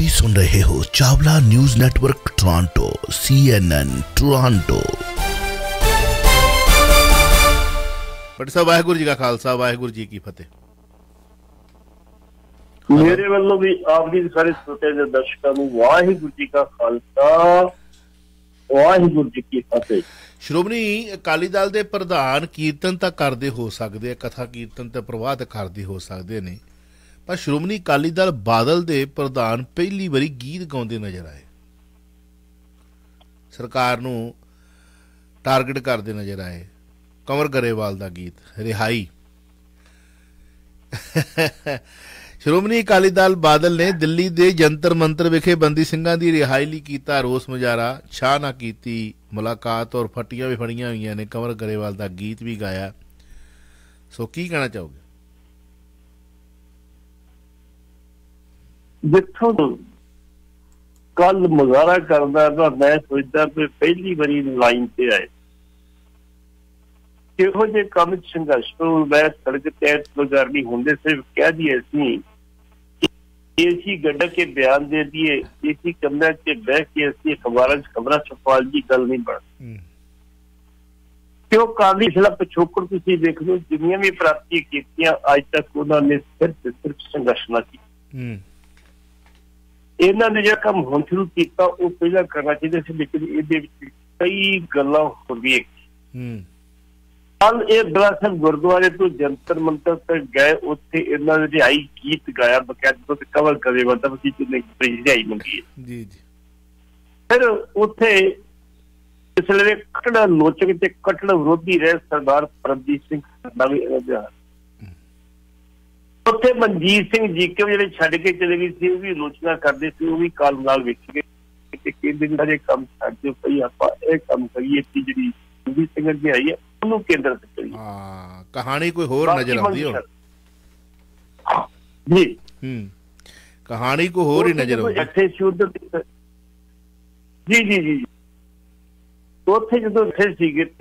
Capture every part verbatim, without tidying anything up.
से सुन रहे हो Chawla news network Toronto, CNN Toronto. But साहब वाहेगुरु जी का खालसा, वाहेगुरु जी की फतेह। मेरे वालों भी आपकी सारे श्रोते दर्शकों को वाहेगुरु जी का खालसा, वाहेगुरु जी की फतेह। शिरोमणि अकाली दल के प्रधान कीर्तन तो करते हो सकते, कथा कीर्तन तो प्रवाह तो करते हो सकते ने, पर शिरोमणि अकाली दल बादल के प्रधान पहली बारी गीत गाते नजर आए, सरकार नूं टारगेट करते नजर आए। कंवर गरेवाल का गीत रिहाई। शिरोमणि अकाली दल बादल ने दिल्ली के जंतर मंतर विखे बंदी सिंघां दी रिहाई लई कीता रोस मुजाहरा, छां ना कीती मुलाकात और फटियां भी फड़ियां हुई ने। कंवर गरेवाल का गीत भी गाया। सो की कहना चाहोगे? जिथों कल मुजाहरा करदा तां मैं सोचदा कि पहली वारी लाइन ते आए, ਇਹੋ ਜਿਹੇ ਕੰਮ ਸੰਘਰਸ਼ ਤੋਂ ਬੈਠ ਸੜਕ ਤੇ ਗੁਜ਼ਾਰਨੀ ਹੁੰਦੇ ਸਿਰਫ ਕਹਿ ਦਈਏ ਅਸੀਂ ਏਸੀ ਗੱਡਾ ਕੇ ਬਿਆਨ ਦੇ ਦਈਏ, ਏਸੀ ਕਮਰੇ ਤੇ ਬਹਿ ਕੇ ਅਸੀਂ ਅਖਬਾਰਾਂ ਚ ਖਬਰਾਂ ਛਪਾਉਣ ਦੀ ਗੱਲ ਨਹੀਂ ਬਣਦੀ। ਕਿਉਂ ਕਾਲੀ ਜਿਹੜਾ ਪਿਛੋਕੜ ਤੁਸੀਂ ਦੇਖ ਲਓ, ਜਿੰਨੀਆਂ ਵੀ ਪ੍ਰਾਪਤੀਆਂ ਕੀਤੀਆਂ ਅੱਜ ਤੱਕ ਉਹਨਾਂ ਨੇ ਸਿਰਫ ਸਿਰਫ ਸੰਘਰਸ਼ ਨਾਲ ਕੀਤੀ। ਇਹਨਾਂ ਨੇ ਜਿਹੜਾ ਕੰਮ ਹੁਣ ਸ਼ੁਰੂ ਕੀਤਾ ਉਹ ਪਹਿਲਾਂ ਕਰਨਾ ਚਾਹੀਦਾ ਸੀ, ਲੇਕਿਨ ਇਹਦੇ ਵਿੱਚ ਕਈ ਗੱਲਾਂ ਹੁੰਦੀਆਂ। कल ये बड़ा साहब गुरुद्वारे तो जंतर मंतर तक गए, उत्थे इन्हां ने रिहाई गीत गाया बकायदा, तो कवर करे बंदा बसीत ने रिहाई मंगी है जी जी। फिर उत्थे इसलिए कटड़ा लोचक ते कटड़ा विरोधी रहे सरदार परमजीत सिंह बावी अजा, उत्थे मनजीत सिंह जी के जेड़े छड़ के चले गए सी, वो भी लोचना करदे सी, वो भी काल नाल विच के ते केंद्र दा जे काम छड़ दियो पई, आपां ए काम करिए ती जेड़ी जी सिंह जी आई है। कहानी कोई होर नजर आती है, कहानी कोई होर ही नजर जी जी जी। उसे जो थे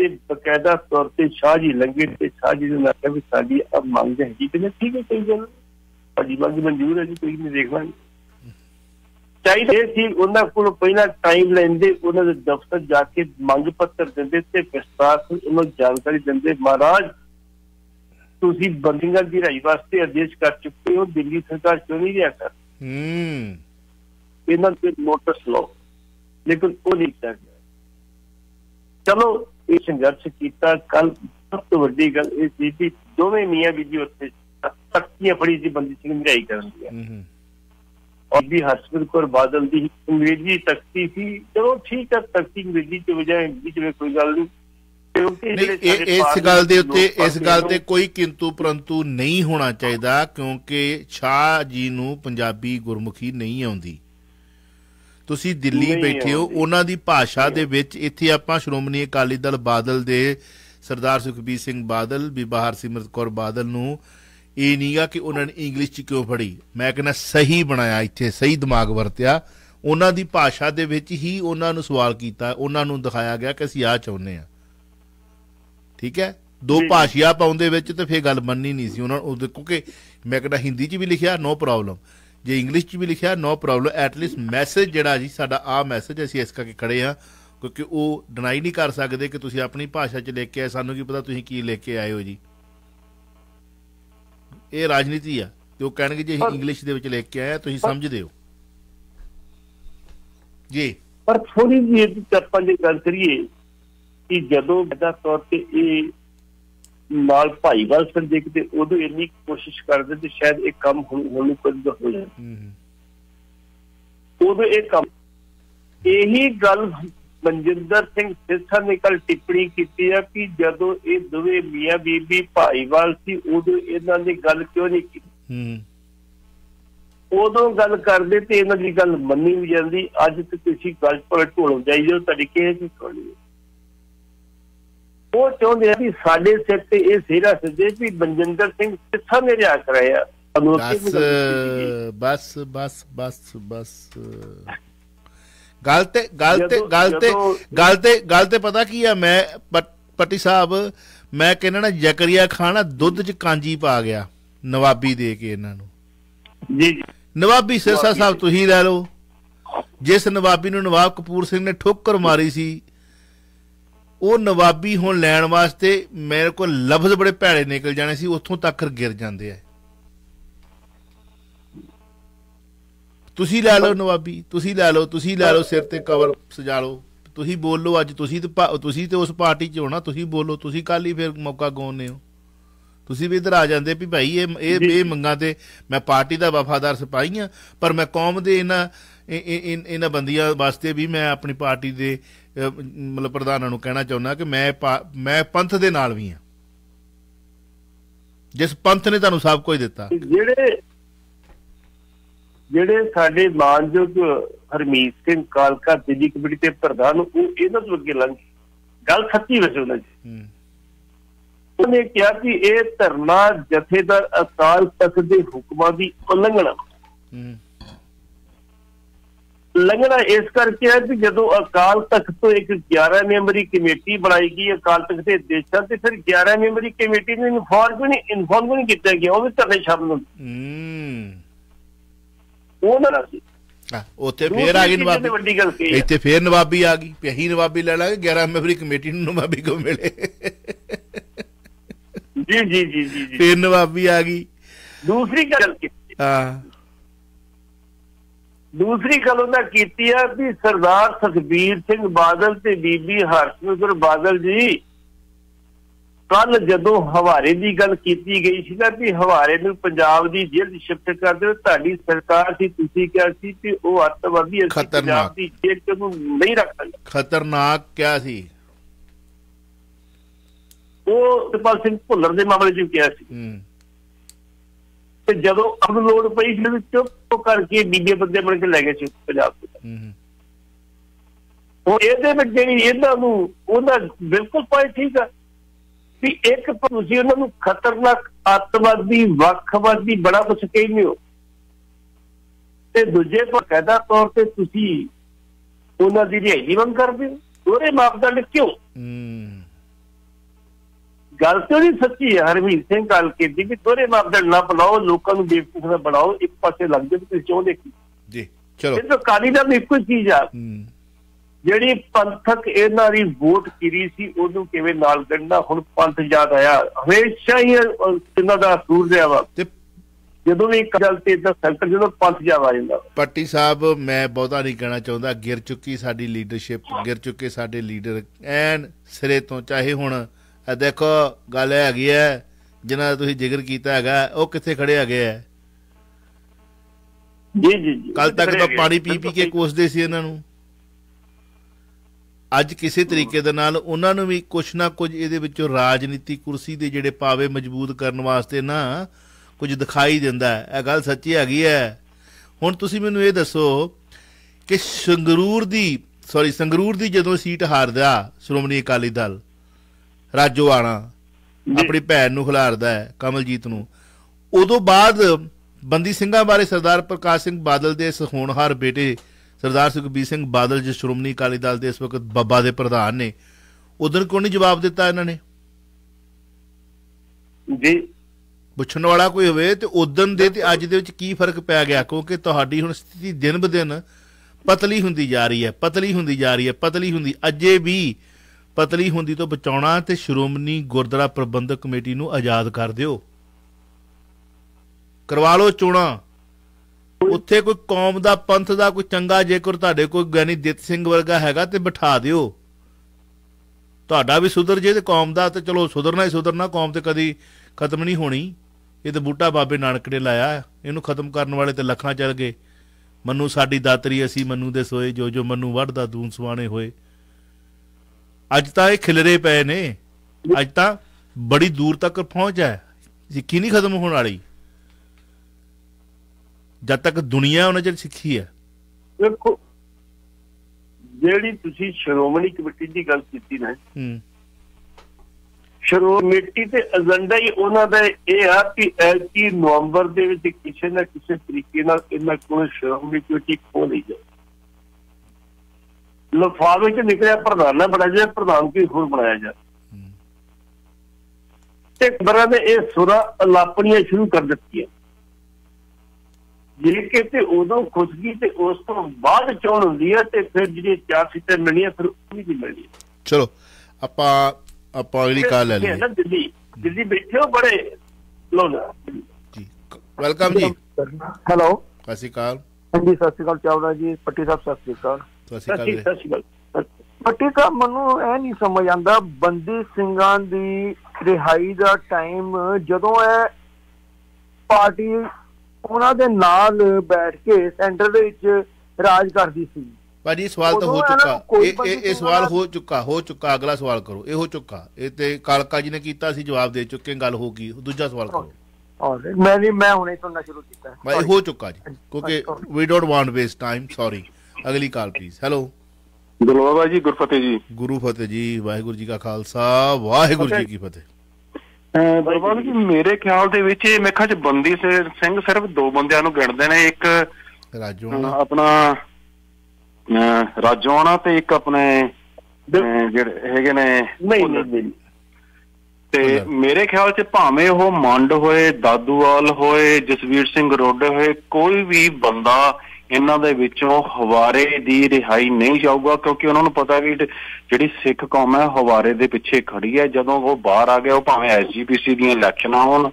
बकायदा तौर पर शाह जी लंघे, शाह जी ने आखिया भी साडी अब मंग है जी, कहने ठीक है कई गल भाजी मंग मंजूर है जी, कोई नहीं देख लांगे। चाहिए सी उन्हां कोल पहला टाइम लेंदे, उन्हां दे दफ्तर जाके मंग पत्र दिंदे ते विस्तार उन्हां जानकारी दिंदे, महाराज तुसीं बंदियां दी रिहाई वास्ते आदेश कर चुके हो, दिल्ली सरकार क्यों नहीं रिहा कर हम्म इन्हां ते नोटिस लो, लेकिन वो नहीं कर गया। चलो ये संघर्ष किया। कल सब तो वड्डी गल ये सी कि दोवें मियां बीबी उत्थे तख्तियां फड़ी सी बंदी सिंह दी रिहाई करन दी, और भी हरसिमरत कौर बादल की अंग्रेजी तख्ती थी। चलो ठीक है, तख्ती अंग्रेजी की बजाय हिंदी में कोई गल नहीं, इस गल ते कोई किंतु परंतु नहीं होना चाहिए, क्योंकि शाह जी नूं पंजाबी गुरमुखी नहीं आउंदी। तुसीं दिल्ली बैठे हो, उन्हां दी भाषा दे विच इत्थे आपां श्रोमणी अकाली दल बादल दे सरदार सुखबीर सिंह बादल बीबा हरसिमरत कौर बादल नूं ये नहीं गा कि उन्होंने इंग्लिश च क्यों पढ़ी, मैं कहना सही बनाया, इत्थे सही दिमाग वरत्या, उन्हों की भाषा दे विच ही उन्होंने सवाल किया, उन्होंने दिखाया गया कि असीं आ चाहुंदे हां। ठीक है, दो भाषा पाउंदे विच ते फिर गल बननी नहीं सी उन्होंने, क्योंकि मैं कहना हिंदी च भी लिखिया नो प्रॉब्लम, जे इंग्लिश च भी लिखिया नो प्रॉब्लम, एटलीस्ट मैसेज जिहड़ा जी साडा आ मैसेज असीं इस करके खड़े हाँ, क्योंकि वो डिनाई नहीं कर सकते कि तुसीं अपनी भाषा च लिख के आए, सानूं की पता तुसीं की लिख के आए हो जी। ਇਹ ਰਾਜਨੀਤੀ ਆ ਤੇ ਉਹ ਕਹਿਣਗੇ ਜੇ ਇੰਗਲਿਸ਼ ਦੇ ਵਿੱਚ ਲਿਖ ਕੇ ਆਇਆ ਤੁਸੀਂ ਸਮਝਦੇ ਹੋ ਜੀ। ਪਰ ਥੋੜੀ ਜਿਹੀ ਆਪਾਂ ਜੇ ਗੱਲ ਕਰੀਏ ਕਿ ਜਦੋਂ ਬਦਾ ਤੌਰ ਤੇ ਇਹ ਨਾਲ ਭਾਈਵਾਲ ਸੰਦੇਕ ਤੇ ਉਦੋਂ ਇੰਨੀ ਕੋਸ਼ਿਸ਼ ਕਰਦੇ ਤੇ ਸ਼ਾਇਦ ਇਹ ਕੰਮ ਹੋਣ ਨੂੰ ਹੋ ਜਾਏ, ਉਦੋਂ ਇਹ ਕੰਮ ਇਹੀ ਗੱਲ मनजिंदर सिंह सिरसा ने कल टिप्पणी की है कि जदों ये दोवे मियां बीबी भाईवाल सी उदों इन्हां दी गल क्यों नहीं की, उदों गल करदे ते इन्हां दी गल मन्नी नहीं जांदी। अज ते तुसीं गल पर ढोल जाई जो तरीके की सुणी वो चाहुंदे भी साडे सिर ते इह सेहरा सदे भी मनजिंदर सिंह सिरसा ने रिहा कराया। बस बस बस बस गलते गलते गलते गलते गलते पता की है। मैं पट्टी साहब मैं कहना ना जकरिया खान दुध च कांजी पा गया नवाबी दे के इन्हां नूं, नवाबी सिरसा साहब तुसीं लै लो, जिस नवाबी नूं नवाब कपूर सिंह ने ठोकर मारी सी वो नवाबी हुण लैण वास्ते मेरे को लफ्ज बड़े भैड़े निकल जाने सी, उत्थों तक गिर जांदे आ। तुसीं लै लो नवाबी, तुसीं लै लो, तुसीं लै लो, सिर ते कवर सजा लो, तुसीं बोलो अज, तुसीं ते तुसीं ते उस पार्टी च होना, तुसीं बोलो, तुसीं कल ही फिर मौका गवाउने हो। तुसीं भी इधर आ जाते भी भाई ये ये मंगां ते मैं पार्टी का वफादार सिपाही हाँ, पर मैं कौम के इन्ह इन्ह बंदियां वास्ते भी मैं अपनी पार्टी के मतलब प्रधानों को कहना चाहुंदा कि मैं मैं पंथ के नाल भी हाँ, जिस पंथ ने तुहानूं सब कुछ दिता। ਜਿਹੜੇ ਸਾਡੇ ਮਾਨਯੋਗ ਹਰਮੀਤ ਸਿੰਘ ਕਾਲਕਾ ਦਿੱਲੀ ਕਮੇਟੀ ਦੇ ਪ੍ਰਧਾਨ ਉਹ ਇਹਨਾਂ ਤੋਂ ਅੱਗੇ ਲੰਘ ਗੱਲ ਸੱਚੀ ਵੈਸੇ ਉਹਨਾਂ ਦੀ। ਉਹਨੇ ਕਿਹਾ ਕਿ ਇਹ ਧਰਨਾ ਜਥੇਦਾਰ ਅਕਾਲ ਤਖਤ ਦੇ ਹੁਕਮਾਂ ਦੀ ਉਲੰਘਣਾ ਉਲੰਘਣਾ ਇਸ ਕਰਕੇ ਹੈ ਕਿ ਜਦੋਂ ਅਕਾਲ ਤਖਤ ਤੋਂ ਇੱਕ ਗਿਆਰਾਂ ਮੈਂਬਰੀ ਕਮੇਟੀ ਬਣਾਈ ਗਈ ਅਕਾਲ ਤਖਤ ਦੇ ਦੇਸ਼ਾਂ ਤੇ, ਫਿਰ ਗਿਆਰਾਂ ਮੈਂਬਰੀ ਕਮੇਟੀ ਨੂੰ ਇਨਫੋਰਮ ਨਹੀਂ ਇਨਫੋਰਮ ਨਹੀਂ ਕੀਤਾ ਗਿਆ, ਉਹ ਵੀ ਧਰਨੇ ਸ਼ਾਮਲ ਹੁੰਦੇ। दूसरी गल उन्हें कीती है कि सरदार सुखबीर सिंह बादल ते बीबी हरसिमरत कौर बादल जी कल जो हवारे की गल की गई थी ना भी हवारे में पंजाब की जेल शिफ्ट कर दो, तुहाडी सरकार सी, तुसीं कहा सी कि वह अतवादी पंजाब की जेल चो नहीं रख सकता। खतरनाक क्या सी देविंदरपाल सिंह भुल्लर के मामले च क्या सी, जदों अमलोड पई सी चुप करके बीजे बंदे बन के लै गए सी पंजाब को। हुण इहदे विच जिहड़ी इहदा नूं उहदा बिल्कुल पॉइंट ठीक है भी एक खतरनाक अतवादी वखवादी बड़ा कुछ कहने हो, दूजे बाकायदा तौर पर रिहाई की मंग करते हो, दोहरे मापदंड क्यों? गल तो नहीं सच्ची है हरमीत सिंह गल की भी दोहरे मापदंड ना बनाओ, लोगों को बेवकूफ ना बनाओ, एक पासे लग जाओ चाहते की। तो अकाली दल एक ही चीज आ ਜਿਹੜੀ ਪੰਥਕ ਇਹਨਾਂ ਦੀ ਵੋਟ ਕਿਰੀ ਸੀ ਉਹਨੂੰ ਕਿਵੇਂ ਨਾਲ ਗੰਢਣਾ। ਹੁਣ ਪੰਥ ਯਾਦ ਆਇਆ, ਹਮੇਸ਼ਾ ਹੀ ਇਹਨਾਂ ਦਾ ਅਸੂਰ ਰਿਹਾ ਵਾ, ਜਦੋਂ ਵੀ ਗੱਲ ਤੇ ਇਦਾਂ ਸੈਂਟਰ ਜਦੋਂ ਪੰਥ ਯਾਦ ਆ ਜਾਂਦਾ। ਪੱਟੀ ਸਾਹਿਬ ਮੈਂ ਬਹੁਤਾ ਨਹੀਂ ਕਹਿਣਾ ਚਾਹੁੰਦਾ, ਗਿਰ ਚੁੱਕੀ ਸਾਡੀ ਲੀਡਰਸ਼ਿਪ, ਗਿਰ ਚੁੱਕੇ ਸਾਡੇ ਲੀਡਰ ਐਨ ਸਿਰੇ ਤੋਂ। ਚਾਹੇ ਹੁਣ ਦੇਖੋ ਗੱਲ ਹੈਗੀ ਹੈ ਜਿਹਨਾਂ ਦਾ ਤੁਸੀਂ ਜ਼ਿਕਰ ਕੀਤਾ ਹੈਗਾ ਉਹ ਕਿੱਥੇ ਖੜੇ ਹੈਗੇ ਹੈ। ਜੀ ਜੀ ਕੱਲ ਤੱਕ ਤਾਂ ਪਾਣੀ ਪੀ ਪੀ ਕੇ ਕੋਸਦੇ ਸੀ ਇਹਨਾਂ ਨੂੰ, ਅੱਜ ਕਿਸੇ ਤਰੀਕੇ ਦੇ ਨਾਲ ਉਹਨਾਂ ਨੂੰ ਵੀ ਕੁਛ ਨਾ ਕੁਝ ਇਹਦੇ ਵਿੱਚੋਂ ਰਾਜਨੀਤੀ ਕੁਰਸੀ ਦੇ ਜਿਹੜੇ ਪਾਵੇ ਮਜ਼ਬੂਤ ਕਰਨ ਵਾਸਤੇ ਨਾ ਕੁਝ ਦਿਖਾਈ ਦਿੰਦਾ ਹੈ। ਇਹ ਗੱਲ ਸੱਚੀ ਹੈਗੀ ਹੈ। ਹੁਣ ਤੁਸੀਂ ਮੈਨੂੰ ਇਹ ਦੱਸੋ ਕਿ ਸੰਗਰੂਰ ਦੀ ਸੌਰੀ ਸੰਗਰੂਰ ਦੀ ਜਦੋਂ ਸੀਟ ਹਾਰਦਾ ਸ਼੍ਰੋਮਣੀ ਅਕਾਲੀ ਦਲ, ਰਾਜੋਆਣਾ ਆਪਣੀ ਭੈਣ ਨੂੰ ਖਿਲਾਰਦਾ ਹੈ ਕਮਲਜੀਤ ਨੂੰ, ਉਦੋਂ ਬਾਅਦ ਬੰਦੀ ਸਿੰਘਾਂ ਬਾਰੇ ਸਰਦਾਰ ਪ੍ਰਕਾਸ਼ ਸਿੰਘ ਬਾਦਲ ਦੇ ਇਸ ਹੋਣਹਾਰ ਬੇਟੇ सरदार सुखबीर सिंह बादल जो श्रोमणी अकाली दल के इस वक्त बब्बा दे प्रधान ने, उधर क्यों नहीं जवाब दिता इन्होंने? जी पुछण वाला कोई होवे ते उदन दे ते अज दे विच की फर्क पै गया? क्योंकि तुहाडी हुण स्थिति दिन ब दिन पतली हुंदी जा रही है, पतली हुंदी जा रही है, पतली हुंदी अजे भी पतली हुंदी तो बचाउणा ते श्रोमणी गुरुद्वारा प्रबंधक कमेटी नूं आजाद कर दिओ, करवा लो चोणां। उत्थे कोई कौम दा पंथ दा कोई चंगा जेकर तुहाडे कोई गैनी दित सिंह वर्गा हैगा ते बिठा दिओ, तुहाडा भी सुधर जे ते कौम दा। ते चलो सुधरना ही सुधरना, कौम ते कदी खत्म नहीं होनी। ये तो बूटा बाबे नानक ने लाया, इहनूं खत्म करन वाले ते लखां चल गए। मन्नू साडी दातरी असीं मन्नू दे सोए, जो जो मन्नू वढ़दा दून सुहाणे होए। अज तां इह खिलरे पए ने, अज तां बड़ी दूर तक पहुंच है, सिक्खी नहीं खत्म होण वाली। जब तक दुनिया उन्हें जल सीखी है। देखो जेडी तुसी शिरोमणि कमेटी की गल कीती ना, शिरोमणि ते एजेंडा ही उन्हां दा इह आ कि इक्कीस नवंबर दे विच किसी ना किसी तरीके नाल इन्हां कोल शिरोमणि कमेटी खोल ही जाए। लफावे च निकलिया प्रधान ना बनाया जाए, प्रधान की होर बनाया जाए। ते खबरां ने इह सुरां अलापणियां शुरू कर दित्तियां। ਜੇ ਕਿਤੇ ਉਦੋਂ ਖੁਸ਼ਗੀ ਤੇ ਉਸ ਤੋਂ ਬਾਅਦ ਚੋਣ ਹੁੰਦੀ ਹੈ ਤੇ ਫਿਰ ਜਿਹੜੀ ਚਾਰ ਸੀਟਾਂ ਮਿਲਣੀਆਂ ਫਿਰ ਉਹ ਵੀ ਨਹੀਂ ਮਿਲਣੀਆਂ। ਚਲੋ ਆਪਾਂ ਆਪਾਂ ਅਗਲੀ ਕਾਲ ਲੈ ਲਈਏ। ਦਿੱਲੀ ਦਿੱਲੀ ਬੈਠੇ ਹੋ ਬੜੇ ਲੋਨਾ ਜੀ। ਵੈਲਕਮ ਜੀ। ਹੈਲੋ ਸਤਿ ਸ਼੍ਰੀ ਅਕਾਲ। ਹਾਂਜੀ ਸਤਿ ਸ਼੍ਰੀ ਅਕਾਲ ਚਾਵਲਾ ਜੀ। ਪੱਟੀ ਸਾਹਿਬ ਸਤਿ ਸ਼੍ਰੀ ਅਕਾਲ। ਸਤਿ ਸ਼੍ਰੀ ਅਕਾਲ ਪੱਟੀ ਸਾਹਿਬ। ਮੈਨੂੰ ਇਹ ਨਹੀਂ ਸਮਝ ਆਉਂਦਾ ਬੰਦੀ ਸਿੰਘਾਂ ਦੀ ਰਿਹਾਈ ਦਾ ਟਾਈਮ ਜਦੋਂ ਇਹ ਪਾਰਟੀ ਉਹਨਾਂ ਦੇ ਨਾਲ बैठ के ਸੈਂਟਰ ਦੇ ਵਿੱਚ ਰਾਜ ਕਰਦੀ ਸੀ। ਭਾਜੀ ਸਵਾਲ ਤਾਂ ਹੋ ਚੁੱਕਾ, ਇਹ ਇਹ ਸਵਾਲ ਹੋ ਚੁੱਕਾ ਹੋ ਚੁੱਕਾ ਅਗਲਾ ਸਵਾਲ ਕਰੋ। ਇਹ ਹੋ ਚੁੱਕਾ, ਇਹ ਤੇ ਕਾਲਕਾ ਜੀ ਨੇ ਕੀਤਾ ਸੀ, ਜਵਾਬ ਦੇ ਚੁੱਕੇ, ਗੱਲ ਹੋ ਗਈ। ਦੂਜਾ ਸਵਾਲ ਕਰੋ। ਆਲਰਾਈਟ, ਮੈਂ ਵੀ ਮੈਂ ਹੁਣੇ ਸੁਣਨਾ ਸ਼ੁਰੂ ਕੀਤਾ। ਭਾਈ ਹੋ ਚੁੱਕਾ ਜੀ, ਕਿਉਂਕਿ we don't want waste time. Sorry, ਅਗਲੀ ਕਾਲ ਪਲੀਜ਼। ਹੈਲੋ ਦਲਵਾ ਜੀ। ਗੁਰਫਤਿਹ ਜੀ। ਗੁਰੂਫਤਿਹ ਜੀ। ਵਾਹਿਗੁਰੂ ਜੀ ਕਾ ਖਾਲਸਾ ਵਾਹਿਗੁਰੂ ਜੀ ਕੀ ਫਤਿਹ। ਦਰਬਾਰ ਜੀ ਮੇਰੇ ਖਿਆਲ ਦੇ ਵਿੱਚ ਮੈਂ ਕਿਹਾ ਬੰਦੀ ਸਿੰਘ ਸਿਰਫ ਦੋ ਬੰਦਿਆਂ ਨੂੰ ਗਿਣਦੇ ਨੇ, ਇੱਕ ਰਾਜੋਆਣਾ ਆਪਣਾ ਰਾਜੋਆਣਾ ਤੇ ਇੱਕ ਆਪਣੇ ਜਿਹੜੇ ਹੈਗੇ ਨੇ। ਤੇ ਮੇਰੇ ਖਿਆਲ ਚ ਭਾਵੇਂ ਉਹ ਮੰਡ ਹੋਏ, ਦਾਦੂਵਾਲ ਹੋਏ, ਜਸਵੀਰ ਸਿੰਘ ਰੋਡੇ ਹੋਏ, ਕੋਈ ਵੀ ਬੰਦਾ ਇਹਨਾਂ ਦੇ ਵਿੱਚੋਂ ਹਵਾਰੇ ਦੀ ਰਿਹਾਈ ਨਹੀਂ ਜਾਊਗਾ, ਕਿਉਂਕਿ ਉਹਨਾਂ ਨੂੰ ਪਤਾ ਵੀ ਜਿਹੜੀ ਸਿੱਖ ਕੌਮ ਹੈ ਹਵਾਰੇ ਦੇ ਪਿੱਛੇ ਖੜੀ ਹੈ। ਜਦੋਂ ਉਹ ਬਾਹਰ ਆ ਗਿਆ, ਉਹ ਭਾਵੇਂ ਐਸ ਜੀ ਪੀ ਸੀ ਦੀਆਂ ਇਲੈਕਸ਼ਨਾਂ ਹੋਣ,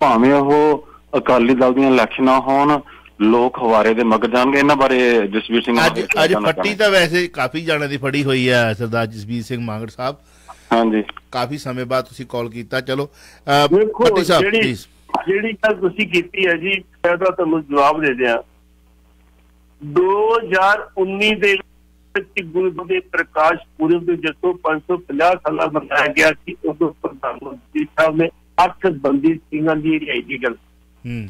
ਭਾਵੇਂ ਉਹ ਅਕਾਲੀ ਦਲ ਦੀਆਂ ਇਲੈਕਸ਼ਨਾਂ ਹੋਣ, ਲੋਕ ਹਵਾਰੇ ਦੇ ਮਗਰ ਜਾਣਗੇ। ਇਹਨਾਂ ਬਾਰੇ ਜਸਵੀਰ ਸਿੰਘ ਅੱਜ ਅੱਜ ਪੱਟੀ ਤਾਂ ਵੈਸੇ ਕਾਫੀ ਜਾਣਿਆਂ ਦੀ ਫੜੀ ਹੋਈ ਹੈ। ਸਰਦਾਰ ਜਸਵੀਰ ਸਿੰਘ ਮਾਂਗੜ ਸਾਹਿਬ, ਹਾਂਜੀ ਕਾਫੀ ਸਮੇਂ ਬਾਅਦ ਤੁਸੀਂ ਕਾਲ ਕੀਤਾ। ਚਲੋ ਪੱਟੀ ਸਾਹਿਬ ਪਲੀਜ਼। ਜਿਹੜੀ ਗੱਲ ਤੁਸੀਂ ਕੀਤੀ ਹੈ ਜੀ, ਮੈਂ ਤਾਂ ਤੁਹਾਨੂੰ ਜਵਾਬ ਦੇ ਦਿਆਂ। दो हज़ार उन्नीस ਦੇ ਵਿੱਚ ਗੁਰੂ ਨਾਨਕ ਪ੍ਰਕਾਸ਼ ਪੁਰਬ ਦੇ ਜਦੋਂ ਪੰਜ ਸੌ ਪੰਜਾਹ ਸਾਲਾਂ ਮਨਾਇਆ ਗਿਆ ਸੀ, ਉਦੋਂ ਪ੍ਰਧਾਨ ਮੰਤਰੀ ਸਾਹਿਬ ਨੇ ਅੱਠ ਬੰਦੀ ਸਿੰਘਾਂ ਦੀ ਰਿਹਾਈ ਦੀ ਗੱਲ ਹੂੰ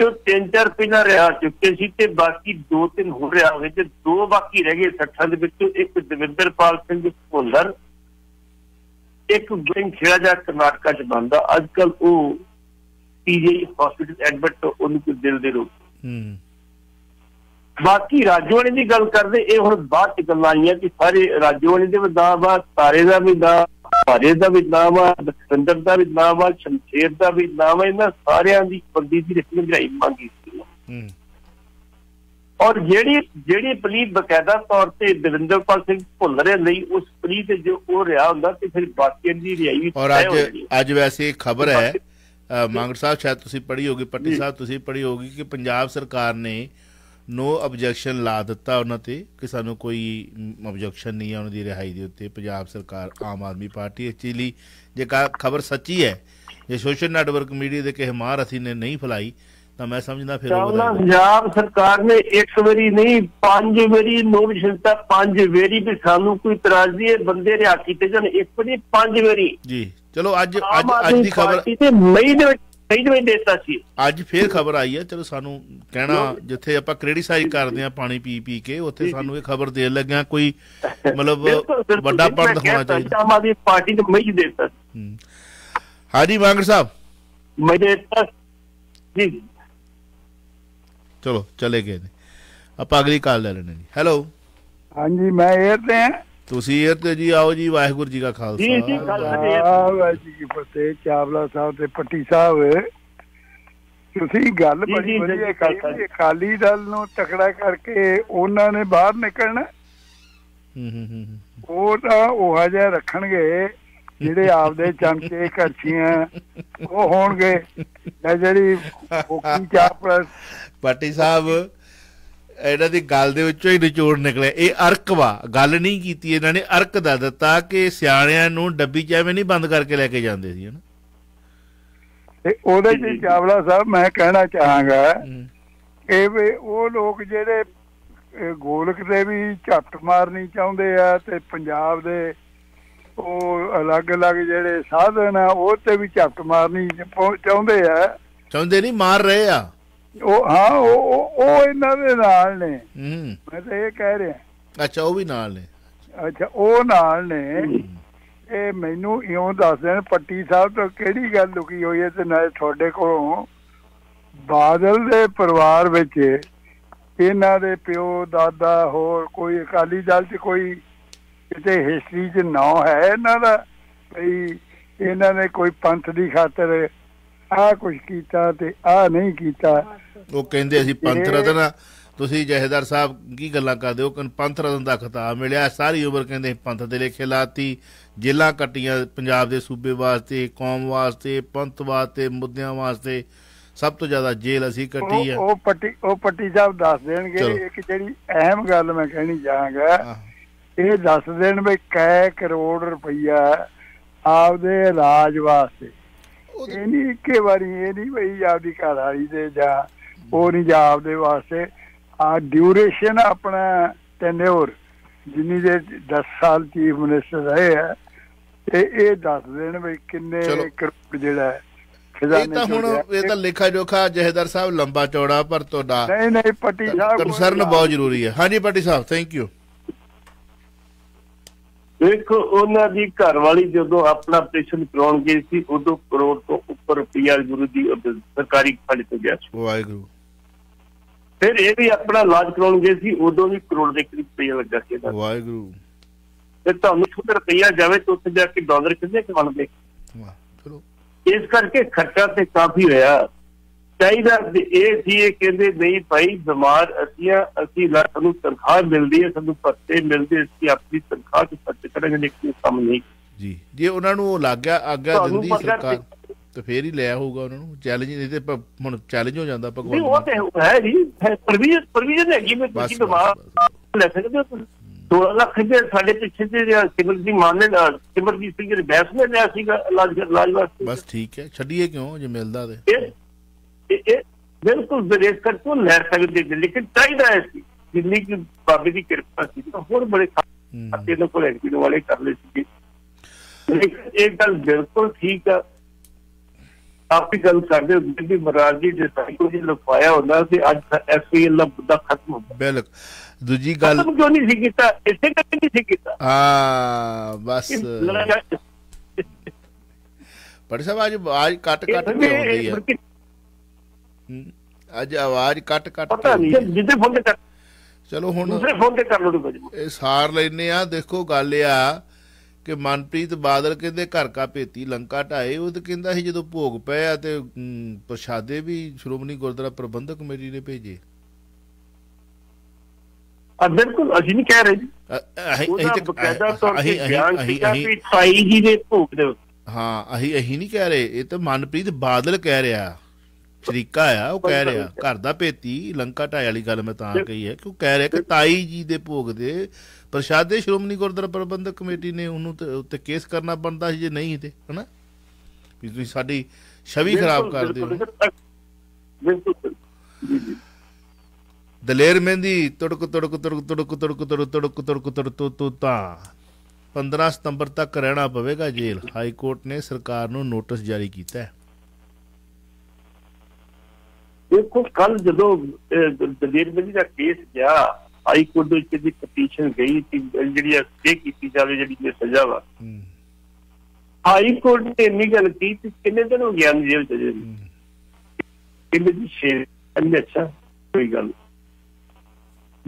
ਜੋ ਤਿੰਨ ਚਾਰ ਪਹਿਲਾਂ ਰਿਹਾ ਚੁੱਕੇ ਸੀ ਤੇ ਬਾਕੀ ਦੋ ਤਿੰਨ ਹੋ ਰਿਹਾ ਹੋਏ ਤੇ ਦੋ ਬਾਕੀ ਰਹਿ ਗਏ ਸੱਠਾਂ ਦੇ ਵਿੱਚੋਂ। ਇੱਕ ਦੇਵਿੰਦਰਪਾਲ ਸਿੰਘ ਭੁੱਲਰ, ਇੱਕ ਗੁਰਿੰਗ ਖੇੜਾ ਜਾ ਕਰਨਾਟਕਾ ਚ ਬਣਦਾ, ਅੱਜ ਕੱਲ ਉਹ ਪੀ ਜੀ ਆਈ ਹਸਪੀਟਲ ਐਡਮਿਟ, ਉਹਨੂੰ ਕੋਈ ਦਿਲ ਦੇ ਰੋਗ। बाकी राजोआणी की गल करते बाद च गल आई कि सारे राजोआणी के भी नाम आ, तारे का भी नाम, तारे का भी नाम आ, दखविंदर का भी नाम आ, शमशेर का भी नाम है। इन्होंने सारिया की बंदी की रस्म गराई मांगी थी और जेड़ी जेड़ी पलीत बकायदा तौर पर देविंदरपाल सिंह भुल्लर नहीं, उस पलीत जो वो रहा होंगे तो फिर बाकियों की रिहाई। और अज वैसे खबर है मांगड़ साहब, शायद तुसी पढ़ी होगी, पट्टी साहब तुसी पढ़ी होगी कि पंजाब सरकार ने नो ऑब्जेक्शन ला दिता उन्होंने ते कि सानू कोई ऑब्जेक्शन नहीं है उन्होंने रिहाई दे उत्ते। पंजाब सरकार आम आदमी पार्टी एक्चुअली जे खबर सच्ची है, जे सोशल नैटवर्क मीडिया के किसी महारथी ने नहीं फैलाई तो मैं समझना फिर पंजाब सरकार ने एक बारी नहीं पांच बारी नो विशेषता पांच बारी भी सानू कोई तराजी बंदे रिहा कीते जान, एक बारी पांच बारी जी। चलो आज आज आज दी खबर मई दे मई दे देता सी, आज फिर खबर आई है। चलो सानू कहना जिथे आप क्रिटिसाइज करदे आ पानी पी पी के, उथे सानू ये खबर दे लग्या कोई मतलब बड़ा पंड होना चाहिए। आम आदमी पार्टी ने मई देता। हां जी वांगर साहब मई देता जी। चलो चले गए ने आप, अगली कॉल ले लेने। हेलो हां जी मैं एयर ते हैं। ਵਾਹਿਗੁਰੂ ਜੀ ਕਾ ਖਾਲਸਾ ਵਾਹਿਗੁਰੂ ਜੀ ਕੀ ਫਤਿਹ। ਚਾਵਲਾ ਸਾਹਿਬ ਤੇ ਪੱਟੀ ਸਾਹਿਬ ਤੁਸੀਂ ਗੱਲ ਬੜੀ ਵਧੀਆ ਕਹੀ, ਅਕਾਲੀ ਦਲ ਨੂੰ ਤਕੜਾ ਕਰਕੇ ਉਹਨਾਂ ਨੇ ਬਾਹਰ ਨਿਕਲਣਾ, ਉਹ ਤਾਂ ਉਹ ਜਿਹਾ ਰੱਖਣਗੇ ਜਿਹੜੇ ਆਪਦੇ ਚਮਚੇ ਕਰਛੀਆਂ ਉਹ ਹੋਣਗੇ ਜਿਹੜੀ ਪੱਟੀ ਸਾਹਿਬ ਇਹਨਾਂ ਦੀ ਗੱਲ ਦੇ ਵਿੱਚੋਂ ਹੀ ਨਿਚੋੜ ਨਿਕਲਿਆ। ਇਹ ਅਰਕ ਵਾ, ਗੱਲ ਨਹੀਂ ਕੀਤੀ ਇਹਨਾਂ ਨੇ, ਅਰਕ ਦਾ ਦਿੱਤਾ ਕਿ ਸਿਆਣਿਆਂ ਨੂੰ ਡੱਬੀ ਚ ਐਵੇਂ ਨਹੀਂ ਬੰਦ ਕਰਕੇ ਲੈ ਕੇ ਜਾਂਦੇ ਸੀ ਹਨਾ। ਤੇ ਉਹਦੇ ਚ ਚਾਵਲਾ ਸਾਹਿਬ ਮੈਂ ਕਹਿਣਾ ਚਾਹਾਂਗਾ ਕਿ ਵੀ ਉਹ ਲੋਕ ਜਿਹੜੇ ਗੋਲਕ ਦੇ ਵੀ ਝੱਟ ਮਾਰਨੀ ਚਾਹੁੰਦੇ ਆ ਤੇ ਪੰਜਾਬ ਦੇ ਉਹ ਅਲੱਗ ਅਲੱਗ ਜਿਹੜੇ ਸਾਧਨ ਆ ਉਹ ਤੇ ਵੀ ਝੱਟ ਮਾਰਨੀ ਚਾਹੁੰਦੇ ਆ, ਚਾਹੁੰਦੇ ਨਹੀਂ ਮਾਰ ਰਹੇ ਆ ਉਹ। ਹਾਂ ਉਹ ਉਹ ਇਹਨਾਂ ਦੇ ਨਾਲ ਨੇ, ਮੈਂ ਤਾਂ ਇਹ ਕਹਿ ਰਿਹਾ। ਅੱਛਾ ਉਹ ਵੀ ਨਾਲ ਨੇ। ਅੱਛਾ ਉਹ ਨਾਲ ਨੇ। ਇਹ ਮੈਨੂੰ ਇਉਂ ਦੱਸ ਦੇਣ ਪੱਟੀ ਸਾਹਿਬ ਤੋਂ ਕਿਹੜੀ ਗੱਲ ਲੁਕੀ ਹੋਈ ਹੈ ਤੇ ਨਾਲੇ ਤੁਹਾਡੇ ਕੋਲੋਂ ਬਾਦਲ ਦੇ ਪਰਿਵਾਰ ਵਿੱਚ ਇਹਨਾਂ ਦੇ ਪਿਓ ਦਾਦਾ ਹੋਰ ਕੋਈ ਅਕਾਲੀ ਦਲ ਚ ਕੋਈ ਕਿਤੇ ਹਿਸਟਰੀ ਚ ਨਾਂ ਹੈ ਇਹਨਾਂ ਦਾ, ਬਈ ਇਹਨਾਂ ਨੇ ਕੋਈ ਪੰਥ ਦੀ ਖਾਤਰ आ कुछ कीता ते आ नहीं कीता। वो कहंदे असीं पंथ रतन तुसीं जहेदार साहब की गल्लां करदे हो, पंथ रतन दा खिताब मिलिया, सारी उमर कहंदे पंथ दे लेखे लाती, जेलां कट्टियां पंजाब दे सूबे वास्ते, कौम वास्ते, पंथ वास्ते, मुद्दियां वास्ते, सब तो ज्यादा जेल असीं कट्टी है। ओ पट्टी ओ पट्टी साहब दस देणगे। एक जिहड़ी अहम गल मैं कहणी चाहांगा, ये दस देण भी कै करोड़ रुपया आपदे इलाज वास्ते, इन्हीं के बारी ये नहीं भाई आपकी घरवाली दे जा वो नहीं जा आपदे वास्ते। आ ड्यूरेशन अपना टेन्योर जिन्नी देर दस साल चीफ मिनिस्टर रहे है, ये दस दिन भाई किन्ने करोड़ जिहड़ा है। हाँ जी पट्टी साहब थैंक यू। देखो उन्होंने की घरवाली जो अपना ऑपरेशन करवा गई थी उदो करोड़ तो ऊपर रुपया गुरु जी सरकारी फंड से गया। फिर ये भी अपना इलाज करवा गए थे उदो भी करोड़ के करीब रुपया लगा के वाहगुरू। फिर तुम्हें रुपया जाए तो उसे जाके डॉलर किसे कमान दे, इस करके खर्चा तो काफी रहा। चाहिए ये सी कहते नहीं भाई बीमार असिया असू तनख्वाह मिलती है, सू पत्ते मिलते असं अपनी तनख्वाह से खर्च करेंगे, लेकिन काम नहीं जी जे उन्होंने लग गया आग्या दिंदी सरकार तो फिर ही लिया होगा उन्होंने चैलेंज। नहीं ते हुण चैलेंज हो जाता भगवान वो तो है जी प्रोविजन प्रोविजन है कि मैं किसी बीमार ले सकते हो। सोलह लाख रुपये साढ़े पिछले से सिमरजीत मान ने सिमरजीत सिंह जी बहस में लिया इलाज इलाज वास्ते। बस ठीक है छड़िए क्यों जो मिलता है बिल्कुल विदेश कर तो लै सकते थे, लेकिन चाहिए जिन्नी की बाबे की कृपा थी होर बड़े खाते को वाले कर ले। लेकिन एक गल बिल्कुल ठीक है आप ही गल करते होंगे कि महाराज जी जिस कुछ लुपाया होता तो अज एस पी एल का मुद्दा खत्म होता। बिल्कुल दूजी गल क्यों नहीं किया इसे करके नहीं किया। हाँ बस भाई साहब आज आज कट कट हो रही है ਅੱਜ ਆਵਾਜ਼ ਕੱਟ ਕੱਟ ਪਤਾ ਨਹੀਂ ਜਿੱਦੇ ਫੋਨ ਤੇ ਕਰ ਚਲੋ ਹੁਣ ਦੂਸਰੇ ਫੋਨ ਤੇ ਕਰ ਲਓ ਇਹ ਸਾਰ ਲੈਨੇ ਆ। ਦੇਖੋ ਗੱਲ ਇਹ ਆ ਕਿ ਮਨਪ੍ਰੀਤ ਬਾਦਲ ਕਹਿੰਦੇ ਘਰ ਕਾ ਭੇਤੀ ਲੰਕਾ ਢਾਏ, ਉਹ ਤੇ ਕਹਿੰਦਾ ਸੀ ਜਦੋਂ ਭੋਗ ਪਿਆ ਤੇ ਪ੍ਰਸ਼ਾਦੇ ਵੀ ਸ਼੍ਰੋਮਣੀ ਗੁਰਦੁਆਰਾ ਪ੍ਰਬੰਧਕ ਕਮੇਟੀ ਨੇ ਭੇਜੇ। ਬਿਲਕੁਲ ਅਸੀਂ ਨਹੀਂ ਕਹਿ ਰਹੇ ਜੀ ਉਹਦਾ ਬਕਾਇਦਾ ਤੌਰ ਤੇ ਬਿਆਨ ਸੀਗਾ ਕਿ ਸਾਈ ਜੀ ਦੇ ਭੋਗ ਦੇ। ਹਾਂ ਅਸੀਂ ਅਸੀਂ ਨਹੀਂ ਕਹਿ ਰਹੇ, ਇਹ ਤਾਂ ਮਨਪ੍ਰੀਤ ਬਾਦਲ ਕਹਿ ਰਿਹਾ तरीका है वो कह रहा घर का भेती लंका ढाई वाली गल मैं कही है कि कह रहा कि ताई जी के भोग दे प्रशादे श्रोमणी गुरुद्वारा प्रबंधक कमेटी ने उन्होंने केस करना बनता जे नहीं ते है ना भी तुसीं साडी छवि खराब कर दे। दलेर मेहंदी तुड़क तुड़क तुड़क तुड़क तुड़क तुड़क तुड़क तुड़क तुड़क तोता पंद्रह सितंबर तक रहना पवेगा जेल, हाई कोर्ट ने सरकार नूं नोटिस जारी किया है। देखो कल जो दलेर मेहंदी का केस गया हाई कोर्ट में पटीशन गई जी स्टे की जाए जी सजा वा हाई कोर्ट ने इन्नी गल की किन्ने दिन हो गया जेल छे दिन। अच्छा कोई गल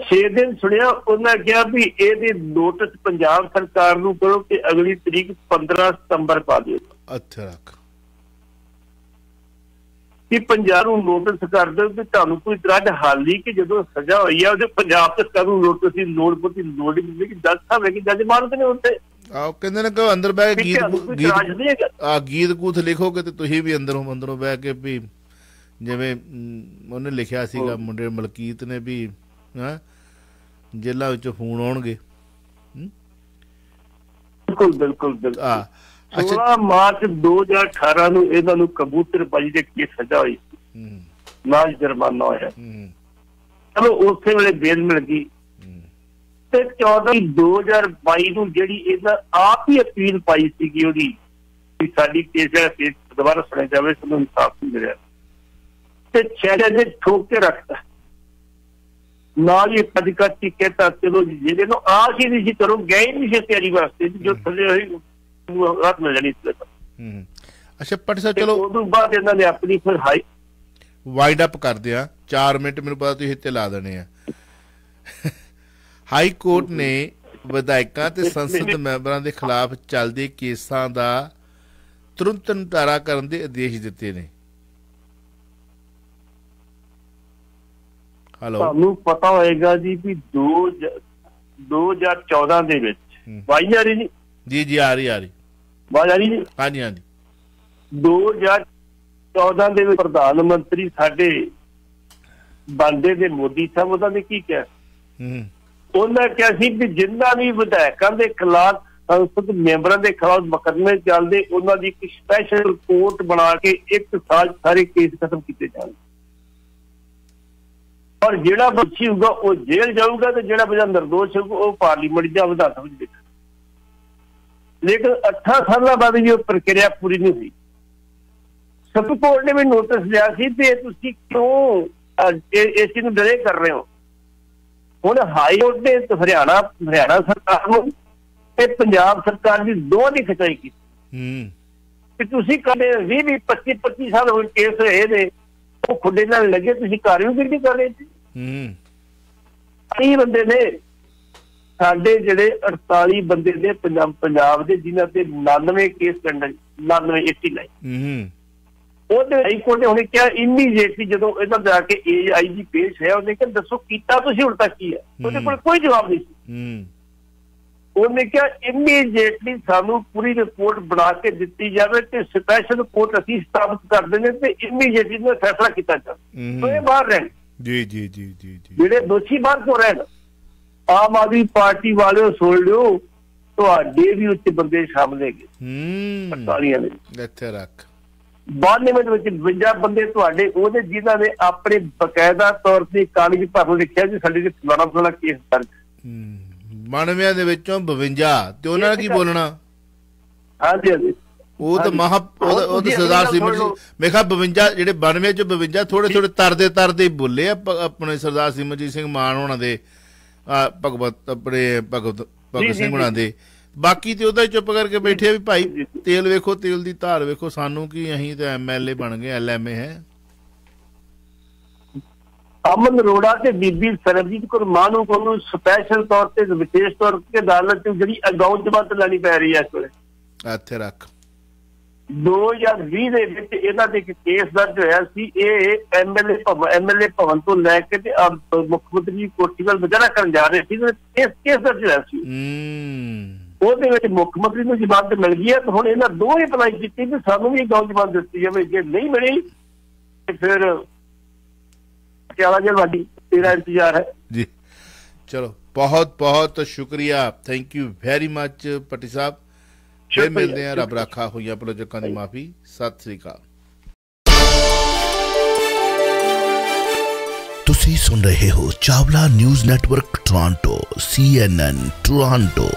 छे दिन सुनिया उन्हें कहा भी ये नोटिस पंजाब सरकार नूं करो कि अगली तरीक पंद्रह सितंबर पा दो। अच्छा कि पंजाब नूं नोटिस कर दो कि तुहानूं कोई तरह हल ही कि जो सजा हुई है उहदे पंजाब सरकार नूं नोटिस दी लोड़ पती लोड़ ही नहीं कि जज साहब है कि जज मारते ने उत्ते आओ कहंदे ने कि अंदर बैठ के गीत गीत आ गीत कूथ लिखोगे ते तुसीं भी अंदरों अंदरों बैठ के भी जिवें उहने लिखिया सीगा मुंडे मलकीत ने भी हां जेलां विचों फोन आउणगे। बिल्कुल बिल्कुल बिल्कुल हां सोलह मार्च दो हजार अठारह नूं कबूतरबाजी दे केस सजा हुई ना जुर्माना होया, चलो उस वेले बेल मिल गई। चौदह दो हजार बाईस नूं जिहड़ी आप ही अपील पाई सीगी उहदी कि साडी केस दा केस दोबारा सुने जावे सानूं इंसाफ नहीं मिलिया ते छेड़े दे ठोक के रखता नाल ही अधिकारी कहता चलो जिहदे नूं आस ही नहीं सी करो गए ही नहीं सी तैयारी वास्ते जो थले होई हाई कोर्ट ने विधायकां ते संसद मैंबरां दे खिलाफ चलदे केसां दा तुरंत निपटारा करन दे आदेश दित्ते ने। ਤੁਹਾਨੂੰ ਪਤਾ ਹੋਏਗਾ ਜੀ ਵੀ दो हज़ार चौदह ਦੇ ਵਿੱਚ ਵਾਈ ਆ ਰਹੀ ਜੀ ਜੀ ਜੀ ਆ ਰਹੀ ਆ ਰਹੀ ਵਾਈ ਆ ਰਹੀ ਜੀ ਹਾਂ ਜੀ ਹਾਂ ਜੀ दो हज़ार चौदह ਦੇ ਵਿੱਚ ਪ੍ਰਧਾਨ ਮੰਤਰੀ ਸਾਡੇ ਬੰਦੇ ਦੇ ਮੋਦੀ ਸਾਹਿਬ ਉਹਨਾਂ ਨੇ ਕੀ ਕਿਹਾ ਹੂੰ ਉਹਨਾਂ ਕਿਹਾ ਸੀ ਕਿ ਜਿੰਨਾ ਵੀ ਵਿਧਾਇਕਾਂ ਦੇ ਖਿਲਾਫ संसद मैंबर के खिलाफ मुकदमे चलते उन्होंने एक स्पैशल कोर्ट बना के एक साल सारे केस खत्म किए जाएंगे और जो दोषी होगा वो जेल जाऊगा तो जो बंदा निर्दोष होगा वो पार्लीमेंट या विधान सभा में लेकिन अठारह साल बाद ये प्रक्रिया पूरी नहीं हुई। सुप्रीम कोर्ट ने भी नोटिस लिया कि तुसीं क्यों इस चीज़ नूं डिले कर रहे हो। हुण हाई कोर्ट ने हरियाणा हरियाणा सरकार नूं पंजाब सरकार की दो की खिंचाई की कभी पच्ची पच्ची साल हो केस हो खुडे न लगे तुम कार्रवाई कर रहे थे। कई बंदे ने साढ़े जेडे अड़ताली बंदे ने पंजाब पंजाब के जिन्हों से नानवे केस पेंडिंग नानवे एटी लाइन हाईकोर्ट ने उन्हें क्या इमीजिएटली जो इधर जाके ए आई जी पेश है उन्हें क्या दसो किया हूं तक की है तो कोई जवाब नहीं। उन्होंने क्या इमीजिएटली सानू पूरी रिपोर्ट बना के दी जाए तो स्पैशल कोर्ट असी स्थापित कर देने तो इमीजिएटली फैसला किया जाए तो ये बाहर रहन जी जी जी जी जी जे दोषी बाहर क्यों रहन। आम आदमी पार्टी वाले सुन लो तो भी उच्च बंदे शामिल है बानवे बवंजा बंदे तो जिन्होंने अपने बकायदा तौर पर कागज भर लिखा जी साढ़े फलाना फलाना केस दर्ज बानवे बवंजा तो उन्होंने की बोलना हाँ जी हाँ जी वो तो महा सरदार सिमर मैं कहा बवंजा जो बानवे चो बवंजा थोड़े थोड़े तरते तरते बोले अपने सरदार सिमरजीत सिंह मान होना दे भगवत अपने भगवत भगत सिंह होना दे बाकी तो उदा चुप करके बैठे भी भाई तेल वेखो तेल की धार वेखो सानू की अही तो एम एल ए बन गए एल एम ए है। अमन अरोड़ा ते बीबी सरबजीत कौर मान को स्पैशल तौर ते विशेष तौर ते अदालत जी अगाऊ जमानत लैनी पै रही है। इस वे इत्थे रख दो हजार भी इन्हां दे केस दर्ज होया सी एम एल ए भवन एम एल ए भवन तो लैके मुख्यमंत्री जी कोठी वाल वजारा करन जा रहे सी केस केस दर्ज होया सी ओहदे विच मुख्यमंत्री नूं जमानत मिल गई है तो हुण इन्हां दोवें अप्लाई कीती कि सानू भी अगाऊ जमानत दित्ती जावे जे नहीं मिली ते फिर तेरा इंतजार है जी। चलो बहुत बहुत शुक्रिया थैंक यू वेरी मच पट्टी साहब फिर मिलते हैं रब रखा हुई प्रोजेक्टां दी माफी सत श्री अकाल। तुसी सुन रहे हो Chawla news network Toronto C N N Toronto.